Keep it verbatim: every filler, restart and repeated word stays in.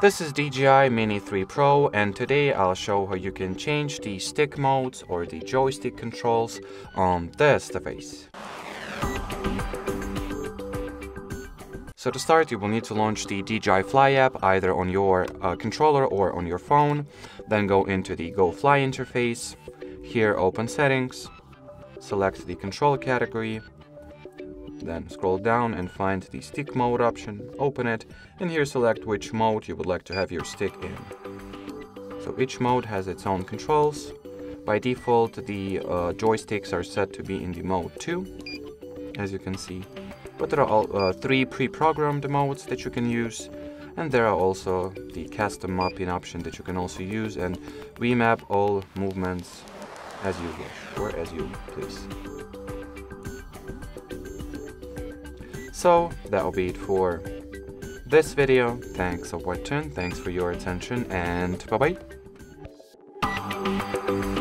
This is D J I Mini three Pro, and today I'll show how you can change the stick modes or the joystick controls on this device. So to start, you will need to launch the D J I Fly app either on your uh, controller or on your phone. Then go into the Go Fly interface, here open Settings, select the control category, then scroll down and find the stick mode option, open it, and here select which mode you would like to have your stick in. So each mode has its own controls. By default, the uh, joysticks are set to be in the mode two, as you can see. But there are all, uh, three pre-programmed modes that you can use, and there are also the custom mapping option that you can also use and remap all movements as you wish, or as you please. So that will be it for this video. Thanks for watching, thanks for your attention, and bye-bye.